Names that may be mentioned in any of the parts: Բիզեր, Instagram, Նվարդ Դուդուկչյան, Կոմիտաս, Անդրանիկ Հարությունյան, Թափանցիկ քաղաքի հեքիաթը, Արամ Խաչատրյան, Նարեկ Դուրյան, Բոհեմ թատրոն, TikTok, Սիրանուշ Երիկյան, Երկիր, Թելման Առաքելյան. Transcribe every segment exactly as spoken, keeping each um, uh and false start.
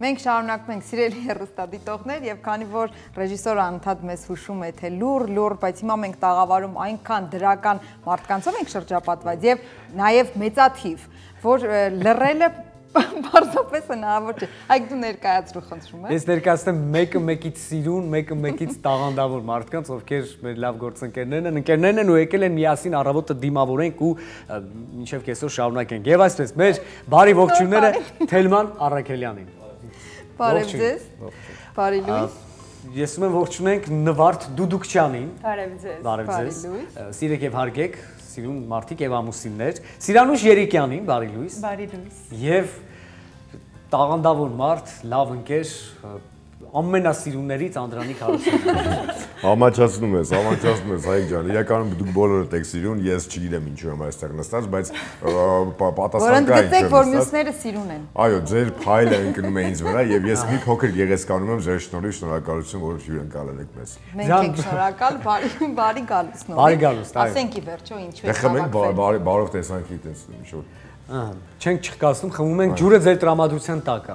Մենք շարունակում ենք սիրելի հեռուստադիտողներ եւ քանի որ ռեժիսորը անդադ մեզ հուշում է թե լուր լուր, բայց հիմա մենք տաղավարում այնքան դրական մարդկանցով ենք շրջապատված եւ նաեւ մեծաթիվ, որ լռելը բարձրապես հնարավոր չէ։ Այդ դու ներկայացրու խնդրում եմ։ Ես ներկայացնեմ մեկը մեկից սիրուն, մեկը մեկից տաղանդավոր մարդկանց, ովքեր մեր լավ գործընկերներն են, ընկերներն են ու եկել են միասին առավոտը դիմավորենք ու մինչև կեսօր շարունակենք։ Եվ այսպես մեր բարի ողջունները Թելման Առաքելյանին։ Բարև ձեզ։ Բարի լույս։ Ես ում եմ ողջունենք Նվարդ Դուդուկչյանին։ Բարև ձեզ։ Բարև ձեզ։ Սիրեք եւ հարգեք, սիրուն մարդիկ եւ ամուսիններ։ Սիրանուշ Երիկյանին, բարի լույս։ Բարի լույս։ Եվ տաղանդավոր մարդ, լավ ընկեր, ամենասիրուններից Անդրանիկ Հարությունյան։ Ամաչացնում ես, ամաչացնում ես, Հայկ ջան։ Իրականում դուք բոլորդ եք սիրուն, ես չգիտեմ ինչու եմ այստեղ նստած, բայց պատասխանատու եմ։ Որոնց գիտեք, որ մյուսները սիրուն են։ Այո, ձեր փայլը ընկնում է ինձ վրա եւ ես մի փոքր գեղեցկանում եմ ձեր շնորհիվ, շնորհակալություն, որ հյուրընկալել եք մեզ։ Մենք ենք շնորհակալ, բարի բարի գալուստ։ Բարի գալուստ, այո։ Ասենք ի վերջո ինչու եք հավաքվել։ Բարով տեսանքի տեսնում ինչ որ։ Ահա, չենք չխկացնում, խմում ենք ջուրը ձեր տրամադրության տակ է։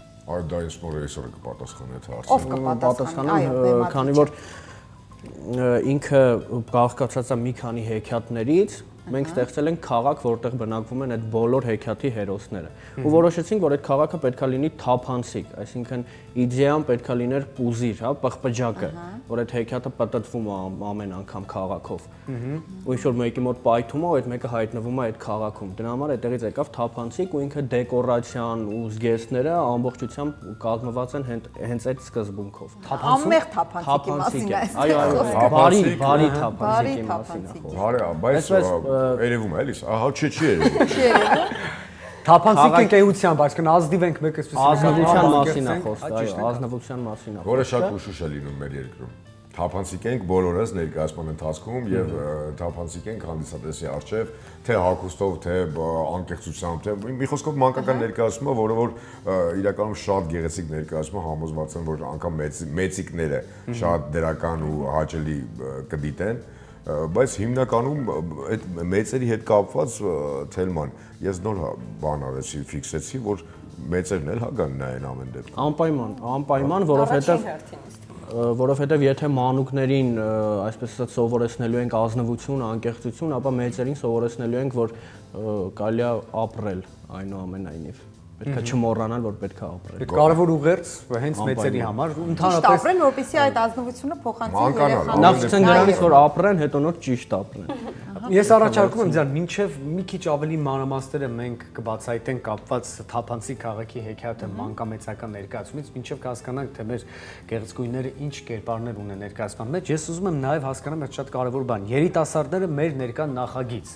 Այդ դա ես նոր այսօր կպատասխանի այդ հարցը։ Ով կպատասխանի, քանի որ ինքը կախկացած է մի քանի հեքիաթներից, մենք ստեղծել ենք քաղաք, որտեղ բնակվում են այդ բոլոր հեքիաթի հերոսները։ Ու որոշեցինք, որ այդ քաղաքը պետքա լինի թափանցիկ, այսինքն իդեան պետքա լիներ պուզիր, հա, պղպջակը, որ այդ հեքիաթը պատտվում է ամեն անգամ քաղաքով։ Ու ինչ որ մեկի մոտ պայթում է, այդ մեկը հայտնվում է այդ քաղաքում։ Դրա համար այդտեղից եկավ թափանցիկ ու ինքը դեկորացիան ու զգեստները ամբողջությամբ կազմված են հենց այդ սկզբունքով։ Ամեղ թափանցիկի մասին է։ Այո, այո, բարի, բարի թափանցիկի մասին է խոսքը։ Բարի, բայց Երևում է, էլիս, ահա չէ, չի երևում։ Թափանցիկ ընկերության, բայց կնազդիվ ենք մեկ էսպես։ Ազնվության մասին է խոսքը, այո, ազնվության մասին է խոսքը։ Որը շատ ուշուշ է լինում մեր երկրում։ Թափանցիկ ենք բոլորս ներկայացման ընթացքում եւ թափանցիկ ենք հանդիսատեսի առջեւ, թե հագուստով, թե անկեղծությամբ, թե մի խոսքով մանկական ներկայացումը, որը որ իրականում շատ գեղեցիկ ներկայացումը համոզված եմ, որ անգամ մեծիկները շատ դրական ու հաճելի կդիտեն։ Բայց հիմնականում այդ մեծերի հետ կապված Թելման, ես նոր բան արեցի, ֆիքսեցի, որ մեծերն էլ հա կան նայեն ամեն դեպքում։ Անպայման, անպայման, որովհետև որովհետև եթե մանուկներին, այսպես ասած, սովորեցնելու ենք ազնվություն, անկեղծություն, ապա մեծերին սովորեցնելու ենք, որ կարելի է ապրել այնուամենայնիվ։ Պետք է չմոռանալ, որ պետք է ապրել։ Կարևոր ուղերձ հենց մեծերի համար, ընդհանրապես ապրեն, որպեսզի այդ ազնվությունը փոխանցի երեխաներին։ Նախ ցեն դրանից, որ ապրեն, հետո նոր ճիշտ ապրեն։ Ես առաջարկում եմ ձեզ, մինչև մի քիչ ավելի մանրամասները մենք կբացահայտենք կապված Թափանցիկ քաղաքի հեքիաթը մանկամեծական ներկայացումից, մինչև հասկանանք, թե մեր գեղեցկույները ինչ կերպարներ ունեն ներկայացման մեջ։ Ես ուզում եմ նաև հասկանալ մի շատ կարևոր բան՝ երիտասարդները մեր ներկան նախագիծ։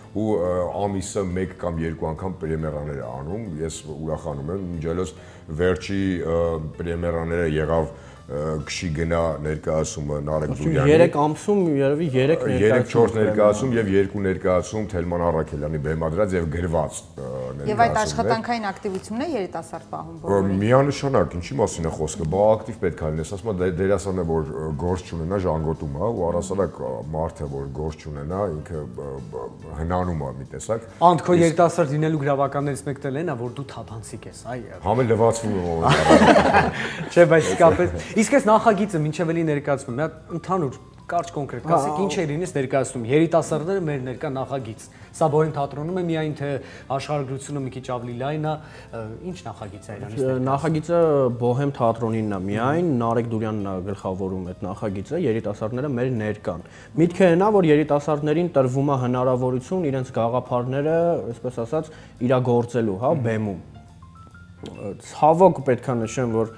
ու ամիսը մեկ կամ երկու անգամ պրեմիերաներ է անում, ես ուրախանում եմ, մինչելս վերջի պրեմիերաները եղավ քշի գնա ներկայացումը Նարեկ Դուրյանի։ Երեք ամսում երևի երեք ներկայացում, երեք-չորս ներկայացում եւ երկու ներկայացում Թելման Առաքելյանի բեմադրած եւ գրված ներկայացումներ։ Եվ այդ աշխատանքային ակտիվությունն է երիտասարդ պահում բոլորին։ Միանշանակ, ինչի մասին է խոսքը, բա ակտիվ պետք է լինես, ասում եմ դերասանը, որ գործ չունենա, ժանգոտում է, ու առասարակ մարդը, որ գործ չունենա, ինքը հնանում է մի տեսակ։ Անդ քո երիտասարդ լինելու գրավականներից մեկն էլ էն է, որ դու թափանցիկ ես, այ։ Համը լվացվում է օրը։ Չէ, բայց իսկապես Իսկ այս նախագիծը մինչև էլի ներկայացվում, մի հատ ընդհանուր Կարճ կոնկրետ կասեք, ինչ է իրենից ներկայացնում երիտասարդները մեր ներկա նախագիծ։ Սա Բոհեմ թատրոնում է միայն թե աշխարհագրությունը մի քիչ ավելի լայն է, ինչ նախագիծ է իրենից։ Նախագիծը Բոհեմ թատրոնինն է միայն, Նարեկ Դուրյանն է գլխավորում այդ նախագիծը, երիտասարդները մեր ներկան։ Միտքը այն է, որ երիտասարդներին տրվում է հնարավորություն իրենց գաղափարները, այսպես ասած, իրագործելու, հա, բեմում։ Ցավոք պետք է նշեմ, որ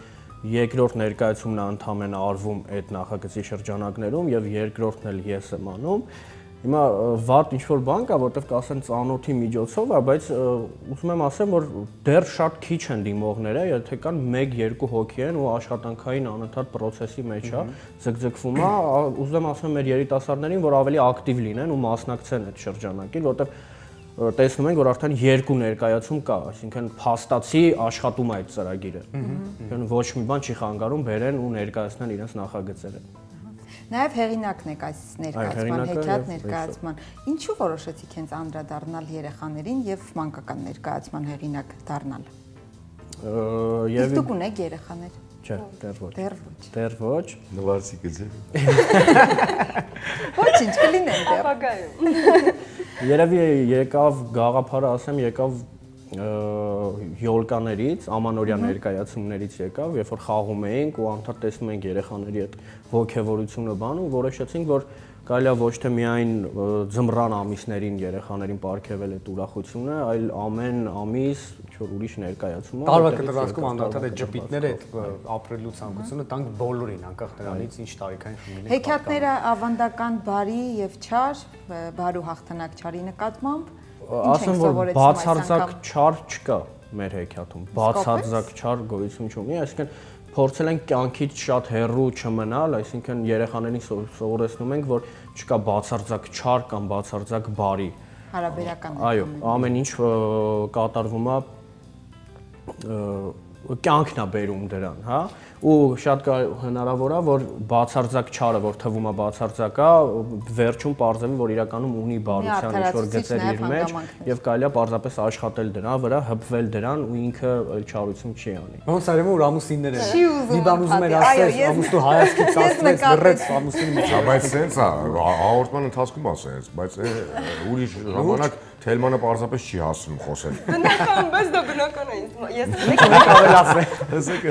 երկրորդ ներկայացումն ընդամենը արվում այդ նախագծի շրջանակներում եւ երկրորդն էլ ես եմ անում։ Հիմա վատ ինչ-որ բան կա, որտեղ կասեն ծանոթի միջոցով է, բայց ուզում եմ ասեմ, որ դեռ շատ քիչ են դիմողները, եթե կան մեկ-երկու հոգի են ու աշխատանքային անընդհատ process-ի մեջ է, ձգձգվում է, ուզում եմ ասեմ մեր երիտասարդներին, որ ավելի ակտիվ լինեն ու մասնակցեն այդ շրջանակին, որտեղ տեսնում ենք, որ արդեն երկու ներկայացում կա, այսինքն փաստացի աշխատում է այդ ծրագիրը։ Այսինքն ոչ մի բան չի խանգարում բերեն ու ներկայացնեն իրենց նախագծերը։ Նաև հեղինակն եք այս ներկայացման, հեքիաթ ներկայացման։ Ինչու որոշեցիք հենց անդրադառնալ երեխաներին եւ մանկական ներկայացման հեղինակ դառնալ։ Իսկ դուք ունեք երեխաներ։ Չէ, դեռ ոչ։ Դեռ ոչ։ Դեռ ոչ։ Նվարցիկ եք։ Ոչինչ կլինեն դեռ։ Ապագայում։ Երևի եկավ գաղափարը, ասեմ, եկավ յոլկաներից, ամանորյա ներկայացումներից եկավ, երբ որ խաղում էինք ու անդադար տեսնում ենք երեխաների այդ ոգևորությունը բանում, որոշեցինք, որ կարելի է ոչ թե միայն ձմռան ամիսներին երեխաներին պարգևել այդ ուրախությունը, այլ ամեն ամիս ինչ-որ ուրիշ ներկայացում։ Տարվա կտրվածքում անդադար այդ ճպիտները, այդ ապրելու ցանկությունը տանք բոլորին, անկախ նրանից ինչ տարիքային ֆիլմին։ Հեքիաթները ավանդական բարի եւ չար, բարու հաղթանակ չարի նկատմամբ։ Ասեմ, որ բացարձակ չար չկա մեր հեքիաթում, բացարձակ չար գոյություն չունի, այսինքն փորձել ենք կյանքից շատ հեռու չմնալ, այսինքն երեխաներին սովորեցնում ենք, որ չկա բացարձակ չար կամ բացարձակ բարի։ Հարաբերական։ Այո, ամեն ինչ կատարվում է կյանքն է բերում դրան, հա, ու շատ հնարավոր է, որ բացարձակ չարը, որ թվում է բացարձակ է, վերջում պարզվի, որ իրականում ունի բարության ինչ-որ գծեր իր մեջ, և կարելի է պարզապես աշխատել դրա վրա, հպվել դրան ու ինքը չարություն չի անի։ Ոնց արվում որ ամուսիններ են։ Մի բան ուզում էր ասել, ամուսնու հայացքից ասվեց, լռեց ամուսինի մեջ։ Բայց սենց է, հաղորդման ընթացքում է սենց, բայց ուրիշ ժամանակ Թելմանը պարզապես չի հասնում խոսել։ Բնական, բայց դա բնական է, ես մեկ ավել ասել։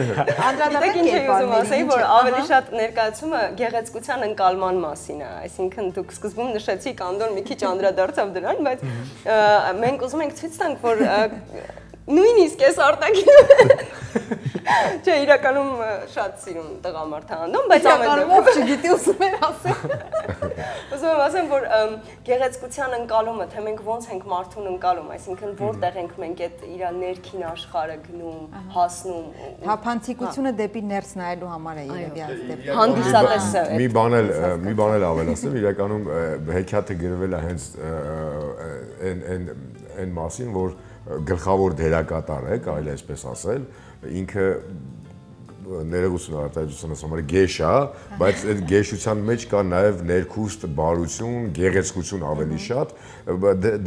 Անդրանիկ ինչ էի ուզում ասեի, որ ավելի շատ ներկայացումը գեղեցկության ընկալման մասին է, այսինքն դուք սկզբում նշեցիք, Անդոն մի քիչ անդրադարձավ դրան, բայց մենք ուզում ենք ցույց տանք, որ նույնիսկ ես արտաքին չէ, իրականում շատ սիրում տղամարդ է Անդոն, բայց ամեն ով չգիտի ուզում էր ասել։ Ուզում եմ ասեմ, որ գեղեցկության ընկալումը, թե մենք ոնց ենք մարդուն ընկալում, այսինքն որտեղ ենք մենք այդ իր ներքին աշխարհը գնում, հասնում։ Թափանցիկությունը դեպի ներս նայելու համար է երևի այս դեպքը։ Հանդիսատեսը։ Մի բան էլ, մի բան էլ ավելացնեմ, իրականում հեքիաթը գրվել է հենց այն այն այն մասին, որ գլխավոր դերակատար է, կարելի է այսպես ասել, ինքը ներեգուցն արտահայտության համար գեշ է, բայց այդ գեշության մեջ կա նաև ներքուստ, բարություն, գեղեցկություն ավելի շատ,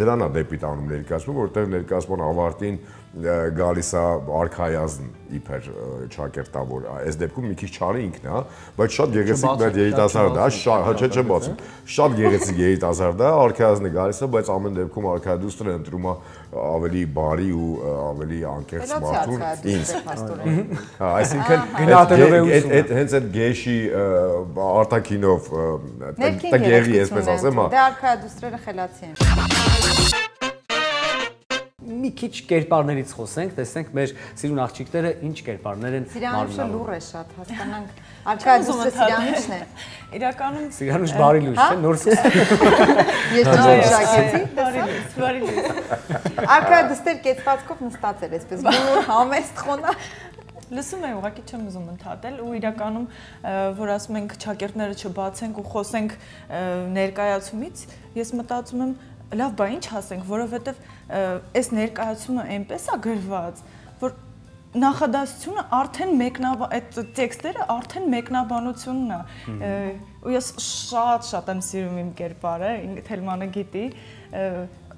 դրան է դեպի տանում ներկայացումը, որտեղ ներկայացման ավարտին գալիս է արքայազն իբր ճակերտավոր, այս դեպքում մի քիչ չարը ինքն է, բայց շատ գեղեցիկ երիտասարդ է, հա չեմ բացում, շատ գեղեցիկ երիտասարդ է, արքայազնը գալիս է, բայց ամեն դեպքում արքայադուստն է ընտրում ավելի բարի ու ավելի անկեղծ մարդուն ինձ։ Այսինքն հենց այդ գեշի արտաքինով տգեղի, այսպես ասեմ, հա։ Դե արքայադուստրերը խելացի են։ Մի քիչ կերպարներից խոսենք, տեսնենք մեր սիրուն աղջիկները ինչ կերպարներ են մարմնանում։ Սիրանուշը լուր է շատ, հասկանանք, արքայադուստը Սիրանուշն է։ Իրականում… Սիրանուշ բարի լույս է, նոր սկսում։ Ես նոր շակեցի, տեսա։ Բարի լույս։ Արքայադուստեր կեցվածքով նստած էր, այսպես լուր, համեստ խոնա։ Լսում եմ, ուղղակի չեմ ուզում ընդհատել ու իրականում, որ ասում ենք ճակերտները չբացենք ու խոսենք ներկայացումից, ես մտածում եմ լավ, բա ինչ հասենք, որովհետև այս ներկայացումը այնպես է գրված, որ նախադասությունը արդեն մեկնաբանությունը, այդ տեքստերը արդեն մեկնաբանությունն է։ Ու ես շատ-շատ եմ սիրում իմ կերպարը, Թելմանը գիտի,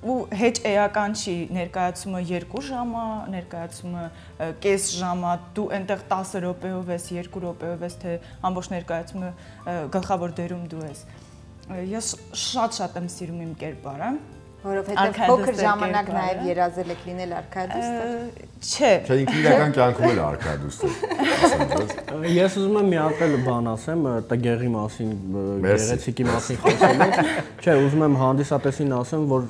ու հեչ էական չի ներկայացումը երկու ժամա, ներկայացումը կես ժամա, դու այնտեղ տասը րոպեով ես, երկու րոպեով ես, թե ամբողջ ներկայացումը գլխավոր դերում դու ես։ Ես շատ-շատ եմ սիրում իմ կերպարը։ Որովհետև փոքր ժամանակ նաև երազել եք լինել արքայադուստը։ Չէ։ Չէ, ինքն իրական կյանքում էլ արքայադուստը։ Ես ուզում եմ մի հատ էլ բան ասեմ, տգեղի մասին, գեղեցիկի մասին խոսում ենք։ Չէ, ուզում եմ հանդիսատեսին ասեմ, որ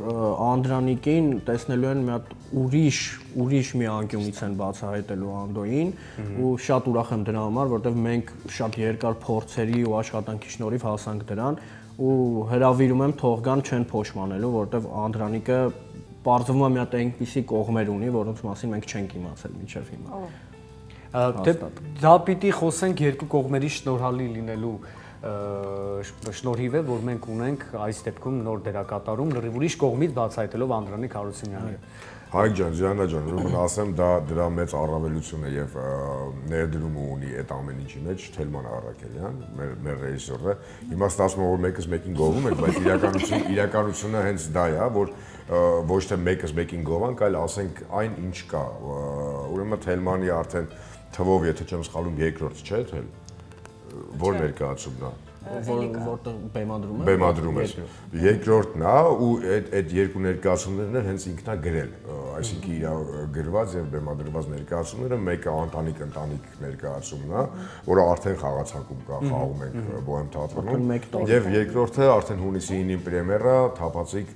Անդրանիկին տեսնելու են մի հատ ուրիշ, ուրիշ մի անկյունից են բացահայտելու Անդոյին, ու շատ ուրախ եմ դրա համար, որտեղ մենք շատ երկար փորձերի ու աշխատանքի շնորհիվ հասանք դրան։ Ու հրավիրում եմ թողգան չեն փոշմանելու, որտեվ Անդրանիկը պարզվում է մի հատ այնպիսի կողմեր ունի, որոնց մասին մենք չենք իմացել մինչև հիմա։ Դա պիտի խոսենք երկու կողմերի շնորհալի լինելու շնորհիվ է, որ մենք ունենք այս դեպքում նոր դերակատարում, լրիվ ուրիշ կողմից բացահայտելով Անդրանիկ Հարությունյանի։ Հայկ ջան, Ժաննա ջան, ուրեմն ասեմ, դա դրա մեծ առավելությունն է եւ ներդրումը ունի այդ ամեն ինչի մեջ Թելման Առաքելյան, մեր ռեժիսորը։ Հիմա ստացվում է, որ մեկս մեկին գովում եք, բայց իրականություն իրականությունը հենց դա է, որ ոչ թե մեկս մեկին գովանք, այլ ասենք այն ինչ կա։ Ուրեմն Թելմանի արդեն թվով, եթե չեմ սխալվում, երկրորդ չէ, թել որ ներկայացումն է։ Որտեղ բեմադրում է։ Բեմադրում է։ Երկրորդն է ու այդ երկու ներկայացումներն էլ հենց ինքն է գրել, այսինքն իր գրված եւ բեմադրված ներկայացումները, մեկը Անտանիկ ընտանիք ներկայացումն է, որը արդեն խաղացակում կա, խաղում ենք Բոհեմ թատրոնում, եւ երկրորդը արդեն հունիսի ինին պրեմիերա Թափանցիկ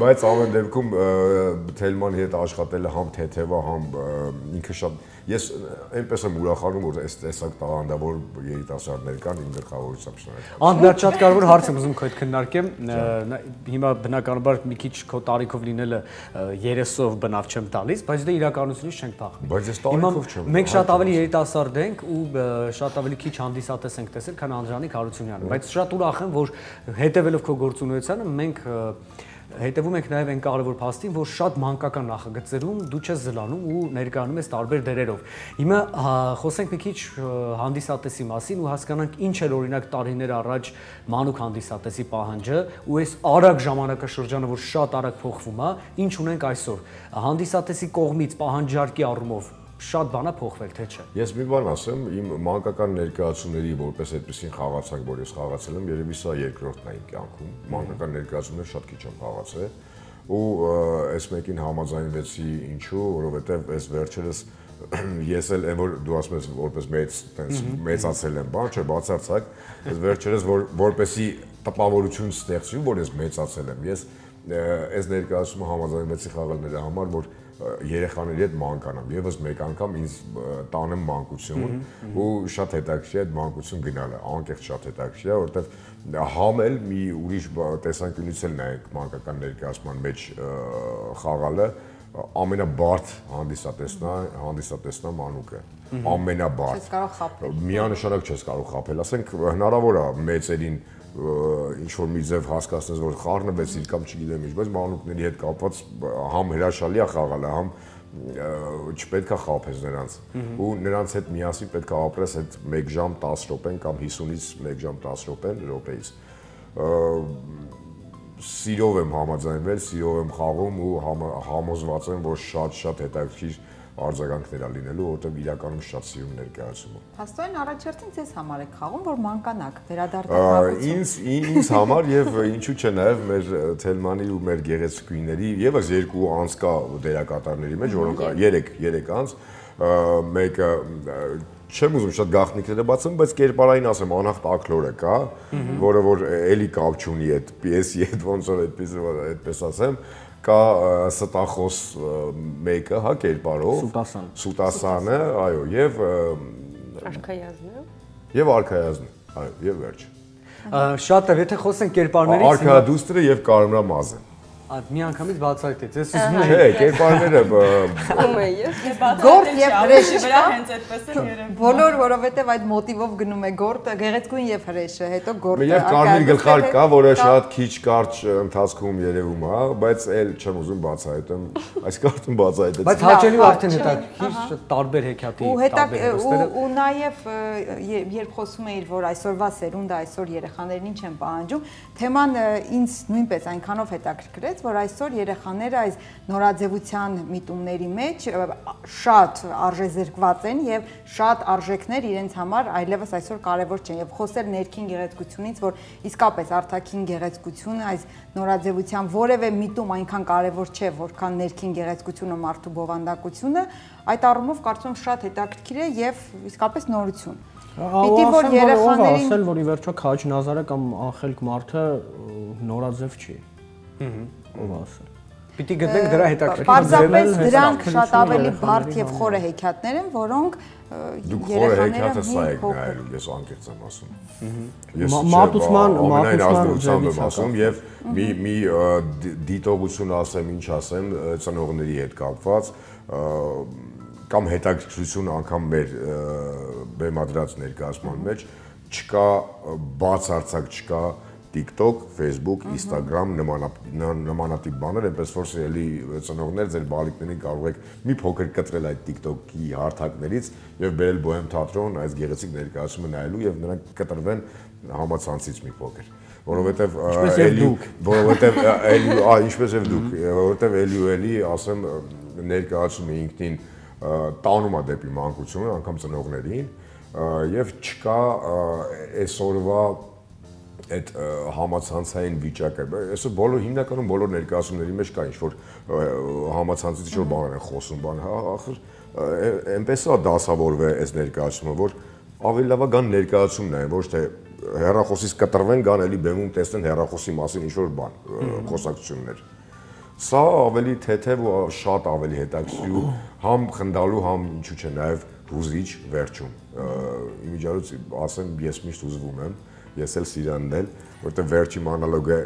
բայց ամեն դեպքում Թելմանի հետ աշխատելը համ թեթևա, համ ինքը շատ ես այնպես եմ ուրախանում, որ այս տեսակ տաղանդավոր երիտասարդներ կան իմ գլխավորությամբ շնորհիվ։ Անդ դա շատ կարևոր հարց եմ ուզում քո հետ քննարկեմ, հիմա բնականաբար մի քիչ քո տարիքով լինելը երեսով բնավ չեմ տալիս, բայց դե իրականությունից չենք փախնի։ Բայց ես տարիքով չեմ։ Մենք շատ ավելի երիտասարդ ենք ու շատ ավելի քիչ հանդիսատես ենք տեսել, քան Անդրանիկ Հարությունյանը, բայց շատ ուրախ եմ, որ հետևելով քո գործունեությանը մենք հետևում ենք նաև այն կարևոր փաստին, որ շատ մանկական նախագծերում դու չես զլանում ու ներկայանում ես տարբեր դերերով։ Հիմա խոսենք մի քիչ հանդիսատեսի մասին ու հասկանանք ինչ էր օրինակ տարիներ առաջ մանուկ հանդիսատեսի պահանջը ու այս արագ ժամանակաշրջանը, որ շատ արագ փոխվում է, ինչ ունենք այսօր։ Հանդիսատեսի կողմից պահանջարկի առումով շատ բան է փոխվել, թե չէ։ Ես մի բան ասեմ, իմ մանկական ներկայացումների որպես այդպեսին խաղացանք, որ ես խաղացել եմ, երևի սա երկրորդն է իմ կյանքում։ Մանկական ներկայացումները շատ քիչ եմ խաղացել, ու այս մեկին համաձայնվեցի ինչու, որովհետև այս վերջերս ես էլ այն որ դու ասում ես որպես մեծ, տենց մեծացել եմ, բան չէ, բացարձակ, այս վերջերս որ որպեսի տպավորություն ստեղծվի, որ ես մեծացել եմ, ես այս ներկայացումը համաձայնվեցի խաղալ նրա համար, որ երեխաների հետ մանկանամ, եւս մեկ անգամ ինձ տանեմ մանկություն ու շատ հետաքրքիր է այդ մանկություն գնալը, անկեղծ շատ հետաքրքիր է, որովհետեւ համ էլ մի ուրիշ տեսանկյունից էլ նայեք մանկական ներկայացման մեջ խաղալը, ամենաբարդ հանդիսատեսնա, հանդիսատեսնա մանուկը, ամենաբարդ։ Չես կարող խաբել։ Միանշանակ չես կարող խաբել, ասենք հնարավոր է մեծերին ինչ-որ մի ձև հասկացնես, որ խառնվեց իր կամ չգիտեմ ինչ, բայց մանուկների հետ կապված համ հրաշալի է խաղալը, համ չպետք է խաբես նրանց, ու նրանց հետ միասին պետք է ապրես այդ մեկ ժամ տասը րոպեն կամ հիսունից մեկ ժամ տասը րոպեն րոպեից։ Սիրով եմ համաձայնվել, սիրով եմ խաղում ու համոզված եմ, որ շատ-շատ հետաքրքիր արձագանքներ լինելու, որտեղ իրականում շատ սիրում ներկայացումը։ Հաստոյն առաջերտին ձեզ համար եք խաղում, որ մանկանաք, վերադարձակ մանկություն։ Ինձ համար եւ ինչու՞ չէ, նաեւ մեր Թելմանի ու մեր գեղեցկուիների եւս երկու անց կա դերակատարների մեջ, որոնք երեք անց, մեկը չեմ ուզում շատ գաղտնիքները բացեմ, բայց կերպարային ասեմ, անհախտ ակլորը կա, որը որ էլի կապ չունի այդ պիեսի հետ, ոնց որ այդպես ասեմ, կա ստախոս մեկը, հա, կերպարով, Սուտասանը, այո, և Արքայազնը, և Արքայազնը, այո, և վերջ։ Շատ էր, եթե խոսենք կերպարներից… Արքայադուստը և կարմրամազը։ Մի անգամից բացայտեց, ես ուզում եմ։ Չէ, կերպարները ում է ես։ Գորտ եւ հրեշը վրա հենց այդպես է երևում։ Բոլոր, որովհետեւ այդ մոտիվով գնում է գորտը, գեղեցկուն եւ հրեշը, հետո գորտը։ Եվ կարմիր գլխար կա, որը շատ քիչ կարճ ընթացքում երևում է, բայց այլ չեմ ուզում բացայտեմ, այս կարտում բացայտեց։ Բայց հաճելի արդեն հետաքրքիր տարբեր հեքիաթի տարբերակները։ Ու նաեւ երբ խոսում էիր, որ այսօրվա սերունդը, այսօր երեխաներին ինչ են պահանջում, թեման ինձ նույնպես այնքանով հետաքրքրեց, որ այսօր երեխաները այս նորաձևության միտումների մեջ շատ արժեզերկված են եւ շատ արժեքներ իրենց համար այլևս այսօր կարեւոր չեն եւ խոսել ներքին գեղեցկությունից, որ իսկապես արտաքին գեղեցկությունը այս նորաձևության որևէ միտում այնքան կարեւոր չէ, որքան ներքին գեղեցկությունը մարդու բովանդակությունը, այդ առումով կարծում եմ շատ հետաքրքիր է եւ իսկապես նորություն։ Պիտի որ երեխաներին ասել, որ ի վերջո քաջ նազարը կամ անխելք մարդը նորաձև չի։ Պիտի գտնենք դրա հետաքրքրությունը, դրանք շատ ավելի բարդ եւ խորը հեքիաթներ են, որոնք երեխաները հոգում, ես անկեղծ եմ ասում։ Մատուցման մատուցման ասում եւ մի մի դիտողություն ասեմ, ինչ ասեմ, ծնողների հետ կապված կամ հետաքրքրություն անգամ մեր բեմադրած ներկայացման մեջ չկա, բացարձակ չկա TikTok, Facebook, Instagram, նմանատիպ բաներ, այնպես որ սիրելի ծնողներ, ձեր բալիկներին կարող եք մի փոքր կտրել այդ TikTok-ի հարթակներից եւ բերել Բոհեմ թատրոն այս գեղեցիկ ներկայացումը նայելու եւ նրանք կտրվեն համացանցից մի փոքր, որովհետեւ էլի, որովհետեւ էլի, այ ինչպես եւ դուք, որովհետեւ էլի ու էլի ասեմ ներկայացումը ինքնին տանում է դեպի մանկությունը, անգամ ծնողներին եւ չկա այսօրվա այդ համացանցային վիճակը, այսօր բոլոր հիմնականում բոլոր ներկայացումների մեջ կա ինչ-որ համացանցից ինչ-որ բան են խոսում, բան, հա, ախր, այնպես է դասավորվել այս ներկայացումը, որ ավելի լավ է գան ներկայացումն այն, ոչ թե հեռախոսից կտրվեն, գան էլի բեմում տեսնեն հեռախոսի մասին ինչ-որ բան, խոսակցություններ։ Սա ավելի թեթև ու շատ ավելի հետաքրքիր, համ խնդալու, համ ինչու՞ չէ, նաև հուզիչ վերջում։ Իմիջիայից ասեմ, ես միշտ հուզվում եմ։ Ես էլ Սիրանն էլ, որտեղ վերջի մանալոգը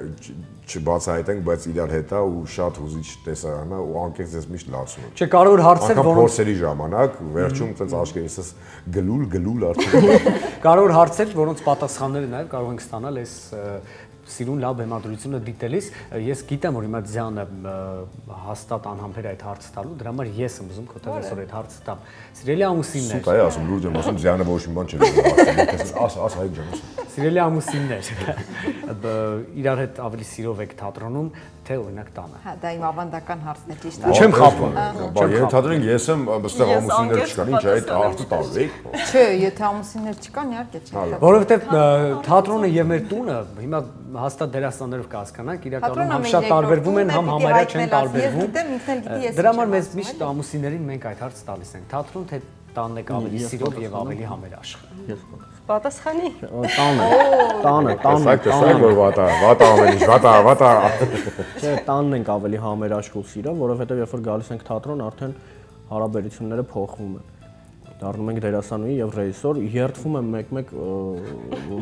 չբացահայտենք, բայց իրար հետ է ու շատ հուզիչ տեսարան է ու անկեղծ ես միշտ լացում եմ։ Չէ, կարող է հարցեր, որոնք փորձերի ժամանակ վերջում այդպես աչքերիցս գլուլ գլուլ արդեն։ Կարող է հարցեր, որոնց պատասխանները նաև կարող ենք ստանալ այս սիրուն լավ բեմադրությունը դիտելիս։ Ես գիտեմ, որ հիմա Ձյանը հաստատ անհամբեր այդ հարցը տալու, դրա համար ես եմ ուզում քո այսօր այդ հարցը տամ։ Սիրելի ամուսիններ։ Սուտ է ասում, լուրջ եմ ասում, Ձյանը ոչ մի բան չի ասում, աս աս այդ ջան ասում։ Սիրելի ամուսիններ, իրար հետ ավելի սիրով եք թատրոնում, թե օրինակ տանը։ Հա, դա իմ ավանդական հարցն է, ճիշտ է։ Չեմ խաբում։ Բայց ենթադրենք ես եմ, այստեղ ամուսիններ չկան, ինչ այդ հարցը տալու՞եք։ Չէ, եթե ամուսիններ չկան, իհարկե չեն։ Որովհետև թատրոնը եւ մեր տունը հիմա հաստատ դերասաններով կհասկանաք, իրականում համ շատ տարբերվում են, համ համարյա չեն տարբերվում։ Դրա համար մեզ միշտ ամուսիններին մենք այդ հարցը տալիս ենք, թատրոն թե տանն եք ավելի սիրով եւ ավելի համերաշխը։ Պատասխանի։ Տանը, տանը, տանը։ Տեսեք, տեսեք, որ վատա, վատա ամեն ինչ, վատա, վատա։ Չէ, տանն ենք ավելի համերաշխ ու սիրով, որովհետեւ երբ որ գալիս ենք թատրոն, արդեն հարաբերությունները փոխվում են։ Դառնում ենք դերասանուհի եւ ռեժիսոր, երդվում եմ մեկ-մեկ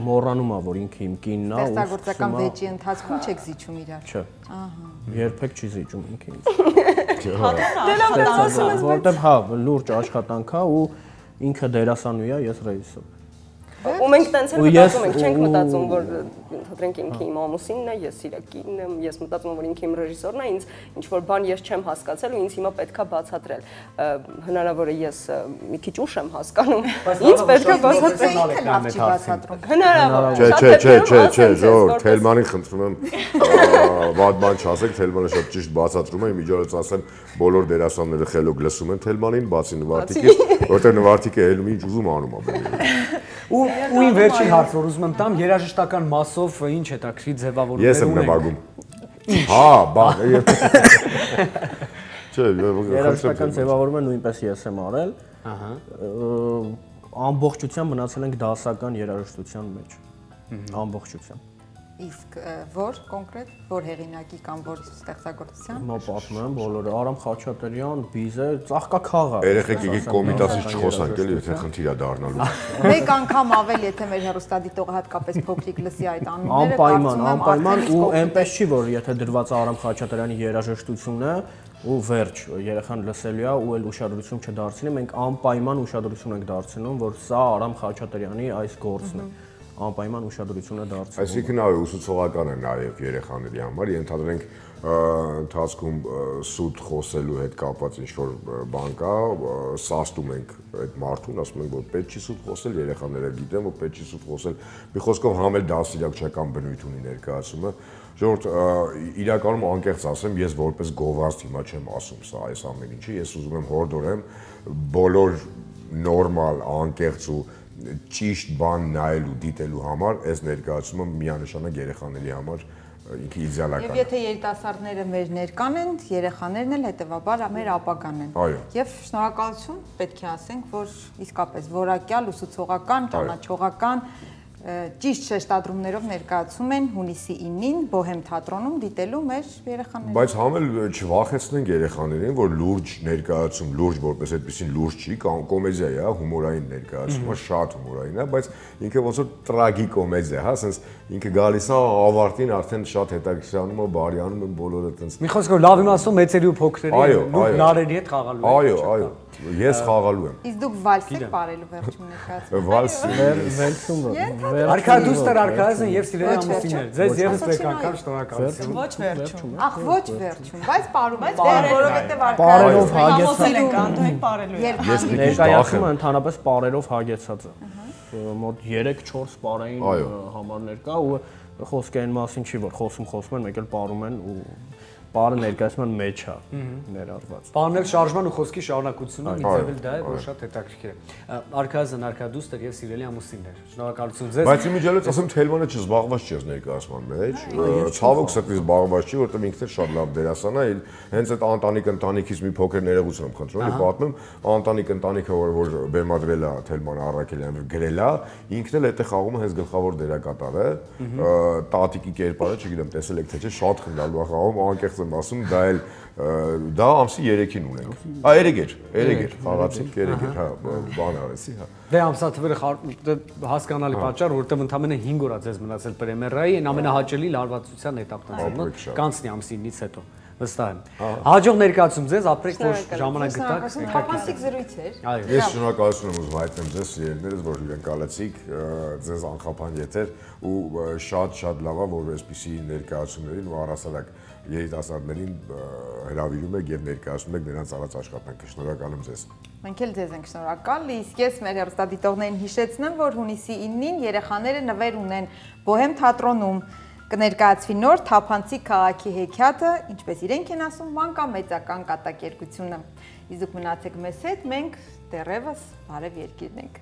մոռանում ա, որ ինքը իմ կինն ա, ու ստեղծագործական վեճի ընթացքում չեք զիջում իրար։ Չէ։ Ահա։ Երբեք չի զիջում ինքը ինձ։ Դե լավ, դա ասում ես։ Որտեւ հա, լուրջ աշխատանք ա ու ինքը դերասանուհի ա, ես ռեժիսոր։ Ու մենք տենց էլ մտածում ենք, չենք մտածում, որ ընդհանրենք ինքը իմ ամուսինն է, ես իր կինն եմ, ես մտածում եմ, որ ինքը իմ ռեժիսորն է, ինձ ինչ-որ բան ես չեմ հասկացել ու ինձ հիմա պետք է բացատրել։ Հնարավոր է ես մի քիչ ուշ եմ հասկանում, ինձ պետք է բացատրել։ Հնարավոր է։ Չէ, չէ, չէ, չէ, ժողովուրդ, Թելմանին խնդրում եմ վատ բան չասեք, Թելմանը շատ ճիշտ բացատրում է, իմիջիայից ասեմ, բոլոր դերասանները խելոք լսում են Թելմանին, բացի Նվարդիկից, որտեղ Նվարդիկը ելում ինչ ուզում անում է բերում։ Ու իմ վերջին հարց, որ ուզում եմ տամ, երաժշտական մասով ինչ հետաքրքիր ձևավորումներ ունեք։ Երաժշտական ձևավորումը նույնպես ես եմ արել, ամբողջությամբ մնացել ենք դասական երաժշտության մեջ, ամբողջությամբ։ Իսկ որ կոնկրետ որ հեղինակի կամ որ ստեղծագործության Մա պատմեմ բոլորը Արամ Խաչատրյան, Բիզեր, Ծաղկաքաղը Երեխեք եկեք կոմիտասից չխոսանք էլի եթե խնդիրա դառնալու Մեկ անգամ ավել եթե մեր հեռուստադիտողը հատկապես փոքրիկ լսի այդ անունները Անպայման, անպայման ու այնպես չի որ եթե դրված Արամ Խաչատրյանի երաժշտությունը ու վերջ երեխան լսելու է ու էլ ուշադրություն չդարձնի մենք անպայման ուշադրություն ենք դարձնում որ սա Արամ Խաչատրյանի այս գործն է անպայման ուշադրությունը դարձնում այսինքն այո ուսուցողական է նաև երեխաների համար ենթադրենք ընթացքում սուտ խոսելու հետ կապված ինչ որ բան կա սաստում ենք այդ մարդուն ասում ենք որ պետք չի սուտ խոսել երեխաները գիտեն որ պետք չի սուտ խոսել մի խոսքով համել դասիդակչական բնույթ ունի ներկայացումը Ժողովուրդ, իրականում անկեղծ ասեմ, ես որպես գովազդ հիմա չեմ ասում սա այս ամեն ինչը, ես ուզում եմ հորդորեմ բոլոր նորմալ, անկեղծ ու ճիշտ բան նայելու, դիտելու համար այս ներկայացումը միանշանակ երեխաների համար ինքը իդեալական է։ Եվ եթե երիտասարդները մեր ներկան են, երեխաներն էլ հետևաբար մեր ապագան են։ Եվ շնորհակալություն պետք է ասենք, որ իսկապես որակյալ, ուսուցողական, ճանաչողական Ճիշտ շեշտադրումներով ներկայացում են հունիսի ինը Բոհեմ թատրոնում դիտելու մեր երեխաներին։ Բայց համել չվախեցնենք երեխաներին, որ լուրջ ներկայացում, լուրջ որպես այդպեսին լուրջ չի, կոմեդիա է, հումորային ներկայացումը շատ հումորային է, բայց ինքը ոնց որ տրագիկոմեդիա, հա, ասես ինքը գալիս է ավարտին արդեն շատ հետաքրքրանում է, բարյանում են բոլորը այդպես։ Մի խոսքով լավ իմաստով մեծերի ու փոքրերի նարերի հետ խաղալու են։ Այո, այո։ Ես խաղալու եմ։ Իսկ դուք վալս եք բարելու վերջում ներկայացում։ Վալս, վերջում։ Արքա դուստր արքայազն եւ Սիրելի ամուսիններ։ Ձեզ եւս մեկ անգամ շնորհակալություն։ Ոչ վերջում։ Ախ, ոչ վերջում, բայց բարում եք, որովհետեւ արքայազն ամուսին ենք, անդուեք բարելու եք։ Ես ներկայացումը ընդհանրապես բարերով հագեցած է։ Մոտ երեք-չորս բարային համարներ կա ու խոսքը այն մասին չի, որ խոսում խոսում են, մեկ էլ բարում են ու Պարը ներկայացման մեջ է ներառված։ Պարն էլ շարժման ու խոսքի շարունակությունը ինձ էլ դա է, որ շատ հետաքրքիր է։ Արքայազն, Արքադուստր եւ Սիրելի ամուսիններ, շնորհակալություն ձեզ։ Բայց իմիջիալից ասեմ Թելմանը չզբաղված չէ ներկայացման մեջ, ցավոք սրտի զբաղված չի, որտեղ ինքն էլ շատ լավ դերասան է, հենց այդ Անտանիկ ընտանիքից մի փոքր ներողություն եմ խնդրում եւ պատմում Անտանիկ ընտանիքը որ բեմադրել է Թելման Առաքելյանը գրել է, ինքն էլ այդ է խաղում հենց գլխավոր դերակատարը, տատիկի կերպարը, չգիտեմ, տեսել եք թե չէ, շատ խնդալու է խաղում, անկեղծ եմ ասում, դա էլ դա ամսի երեքին ունենք, հա երեկ էր, երեկ էր, խաղացինք, երեկ էր, հա, բան արեցի, հա։ Դե ամսաթվերը հասկանալի պատճառ, որտև ընդամենը հինգ օր է ձեզ մնացել պրեմիերայի, այն ամենահաճելի լարվածության էտապն կանցնի ամսինից հետո։ Վստահ եմ։ Հաջող ներկայացում ձեզ, ապրեք, որ ժամանակ գտաք։ Թափանցիկ զրույց էր։ Ես շնորհակալություն եմ ուզում հայտնել ձեզ, սիրելիներս, որ հյուրընկալեցիք ձեզ անխափան եթեր ու շատ-շատ լավ է, որ այսպիսի ներկայացումներին ու առասարակ երիտասարդներին հրավիրում եք և ներկայացնում եք նրանց արած աշխատանքը։ Շնորհակալ եմ ձեզ։ Մենք էլ ձեզ ենք շնորհակալ, իսկ ես մեր հեռուստադիտողներին հիշեցնեմ, որ հունիսի ինը երեխաները նվեր ունեն Բոհեմ թատրոնում։ Կներկայացվի նոր Թափանցիկ քաղաքի հեքիաթը, ինչպես իրենք են ասում, մանկամեծական կատակերգությունը։ Իսկ դուք մնացեք մեզ հետ, մենք դեռևս բարև երկիրն ենք։